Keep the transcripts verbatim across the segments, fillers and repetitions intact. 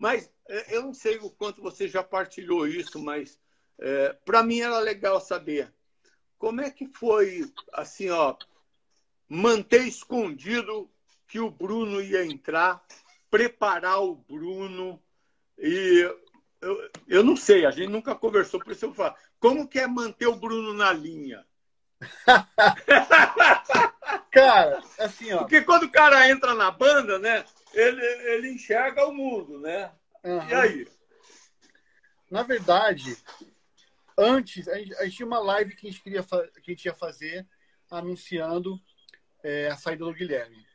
Mas eu não sei o quanto você já partilhou isso, mas é, para mim era legal saber como é que foi, assim, ó, manter escondido que o Bruno ia entrar, preparar o Bruno. E eu, eu não sei, a gente nunca conversou, por isso eu falo, como que é manter o Bruno na linha? Cara, assim, ó. Porque quando o cara entra na banda, né, ele, ele enxerga o mundo, né? Uhum. E aí? Na verdade, antes, a gente, a gente tinha uma live que a gente, queria, que a gente ia fazer anunciando é, a saída do Guilherme.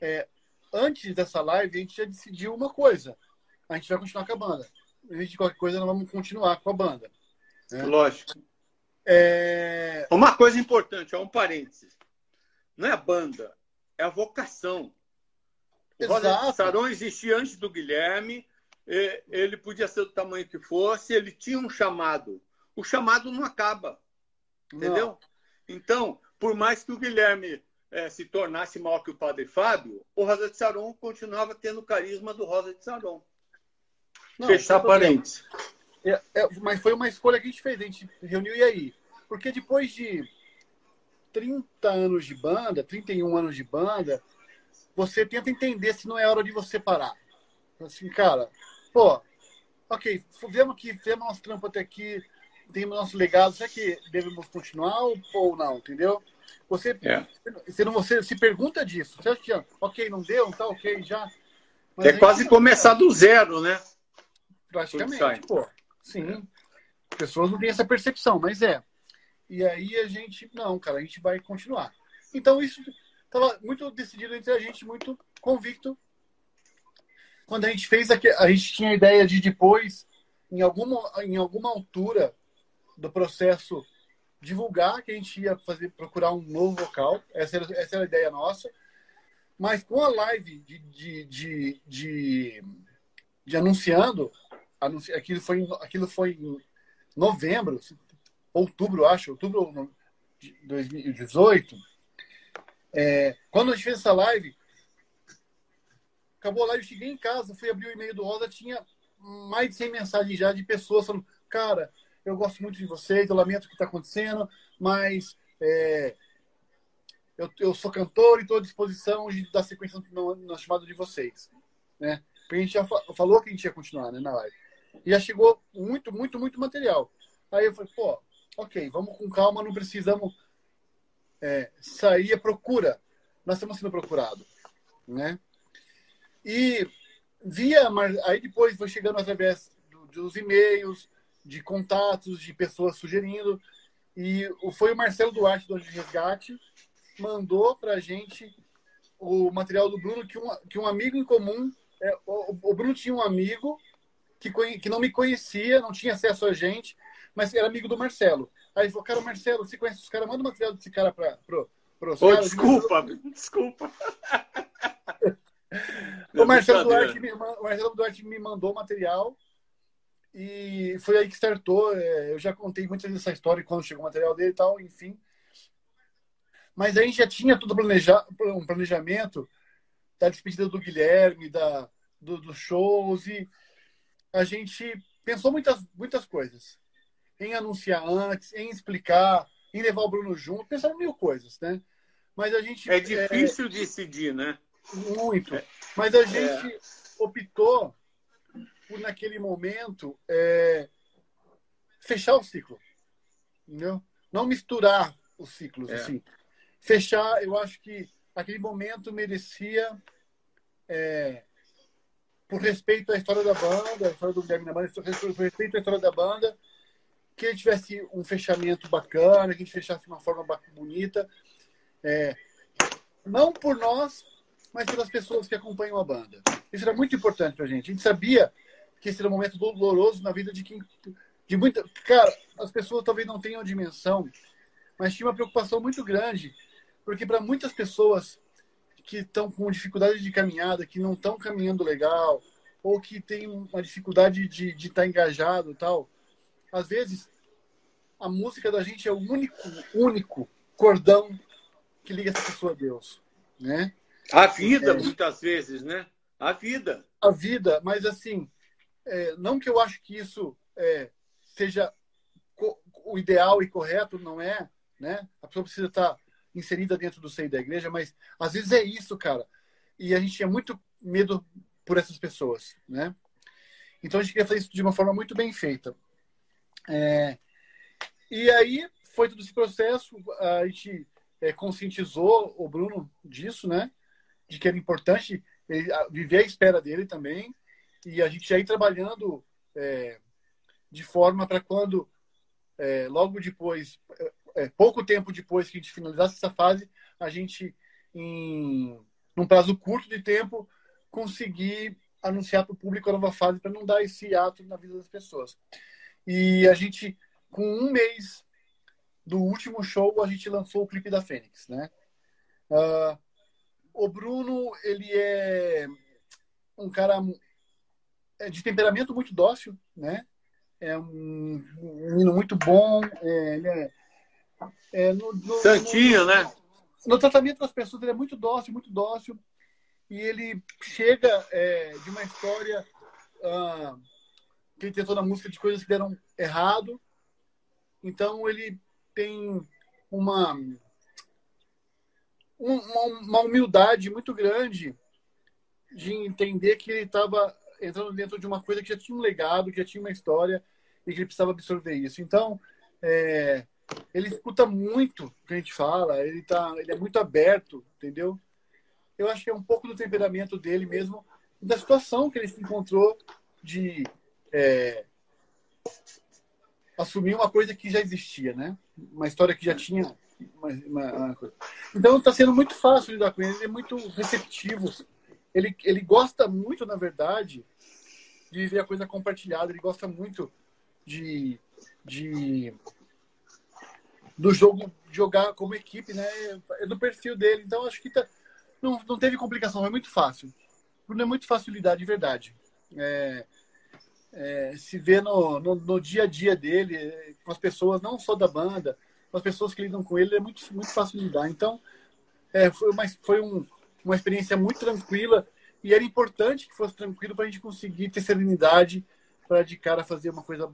É, antes dessa live, a gente já decidiu uma coisa. A gente vai continuar com a banda. A gente, de qualquer coisa, nós vamos continuar com a banda. Né? Lógico. É... Uma coisa importante, é um parênteses. Não é a banda, é a vocação. O Rosa de Saron existia antes do Guilherme. Ele podia ser do tamanho que fosse. Ele tinha um chamado. O chamado não acaba. Entendeu? Não. Então, por mais que o Guilherme é, se tornasse maior que o padre Fábio, o Rosa de Saron continuava tendo o carisma do Rosa de Saron. Não, fechar parênteses. É, é, mas foi uma escolha que a gente fez. A gente reuniu e aí? Porque depois de trinta anos de banda, trinta e um anos de banda, você tenta entender se não é hora de você parar. Assim, cara, pô, ok, fizemos aqui, fizemos nosso trampo até aqui, temos nosso legado, será que devemos continuar ou, ou não, entendeu? Você, é. você, não, você se pergunta disso, você acha que, ok, não deu, tá ok, já... Mas é aí, quase começar do zero, né? Praticamente, pô, sim. As pessoas não têm essa percepção, mas é. E aí a gente, não, cara, a gente vai continuar. Então isso estava muito decidido entre a gente, muito convicto. Quando a gente fez, a, a gente tinha a ideia de depois, em alguma, em alguma altura do processo, divulgar que a gente ia fazer, procurar um novo vocal. Essa era, essa era a ideia nossa. Mas com a live de, de, de, de, de anunciando, anunci, aquilo foi, aquilo foi em novembro, outubro, acho, outubro de dois mil e dezoito, é, quando a gente fez essa live, acabou a live, eu cheguei em casa, fui abrir o e-mail do Rosa, tinha mais de cem mensagens já de pessoas falando, cara, eu gosto muito de vocês, eu lamento o que está acontecendo, mas é, eu, eu sou cantor e estou à disposição de dar sequência no, no chamado de vocês. Né? Porque a gente já fa falou que a gente ia continuar, né, na live. E já chegou muito, muito, muito material. Aí eu falei, pô, ok, vamos com calma, não precisamos é, sair à procura. Nós estamos sendo procurados, né? E via, aí depois foi chegando através do, dos e-mails, de contatos, de pessoas sugerindo. E foi o Marcelo Duarte, do Anjos de Resgate, mandou pra gente o material do Bruno, que um, que um amigo em comum... É, o, o Bruno tinha um amigo que, que não me conhecia, não tinha acesso a gente, mas era amigo do Marcelo. Aí ele falou, cara, Marcelo, você conhece os caras? Manda o material desse cara para pro, os oh, caras. Desculpa, eu... desculpa. O Marcelo, Duarte me, o Marcelo Duarte me mandou o material e foi aí que startou. É, eu já contei muitas vezes essa história quando chegou o material dele e tal, enfim. Mas aí a gente já tinha tudo planejado, um planejamento da despedida do Guilherme, da, do, dos shows, e a gente pensou muitas, muitas coisas. Em anunciar antes, em explicar, em levar o Bruno junto, pensaram mil coisas, né? Mas a gente... É difícil é, decidir, né? Muito. É. Mas a gente é. optou por, naquele momento, é, fechar o ciclo. Entendeu? Não misturar os ciclos, é. assim. Fechar, eu acho que aquele momento merecia, é, por respeito à história da banda, a história do Guilherme na banda, por respeito à história da banda, que ele tivesse um fechamento bacana, que a gente fechasse de uma forma bonita. É, não por nós, mas pelas pessoas que acompanham a banda. Isso era muito importante pra gente. A gente sabia que esse era um momento doloroso na vida de quem... De muita, cara, as pessoas talvez não tenham dimensão, mas tinha uma preocupação muito grande. Porque para muitas pessoas que estão com dificuldade de caminhada, que não estão caminhando legal, ou que tem uma dificuldade de estar de tá engajado e tal, às vezes a música da gente é o único, único cordão que liga essa pessoa a Deus. Né? A vida, é, muitas vezes, né? A vida. A vida, mas assim, é, não que eu acho que isso é, seja o ideal e correto, não é, né? A pessoa precisa estar inserida dentro do seio da igreja, mas às vezes é isso, cara. E a gente tinha muito medo por essas pessoas, né? Então a gente queria fazer isso de uma forma muito bem feita. É... E aí foi todo esse processo, a gente é, conscientizou o Bruno disso, né? De que era importante ele, a, viver a espera dele também. E a gente já ir trabalhando é, de forma para quando, é, logo depois, é, pouco tempo depois que a gente finalizasse essa fase, a gente, em um prazo curto de tempo, conseguir anunciar para o público a nova fase para não dar esse ato na vida das pessoas. E a gente, com um mês do último show, a gente lançou o clipe da Fênix, né? Uh, o Bruno, ele é um cara de temperamento muito dócil, né? É um menino muito bom. É, ele é, é no, no, Santinho, no, né? No tratamento com as pessoas, ele é muito dócil, muito dócil. E ele chega é, de uma história ah, que ele tentou na música de coisas que deram errado. Então, ele tem uma, uma, uma humildade muito grande de entender que ele estava entrando dentro de uma coisa que já tinha um legado, que já tinha uma história e que ele precisava absorver isso. Então, é, ele escuta muito o que a gente fala, ele, tá, ele é muito aberto, entendeu? Eu acho que é um pouco do temperamento dele mesmo, da situação que ele se encontrou de é, assumir uma coisa que já existia, né? Uma história que já tinha uma, uma coisa. Então, está sendo muito fácil lidar com ele, ele é muito receptivo. Ele, ele gosta muito, na verdade, de viver a coisa compartilhada, ele gosta muito de, de do jogo, jogar como equipe, né? É do perfil dele, então acho que tá... Não, não teve complicação, foi muito fácil. Bruno é muito fácil lidar, de verdade. É, é, se vê no, no, no dia a dia dele, com as pessoas, não só da banda, com as pessoas que lidam com ele, é muito, muito fácil lidar. Então, é, foi, uma, foi um, uma experiência muito tranquila e era importante que fosse tranquilo para a gente conseguir ter serenidade para de cara fazer uma coisa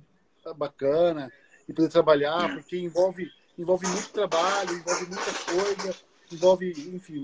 bacana e poder trabalhar, porque envolve, envolve muito trabalho, envolve muita coisa, envolve, enfim...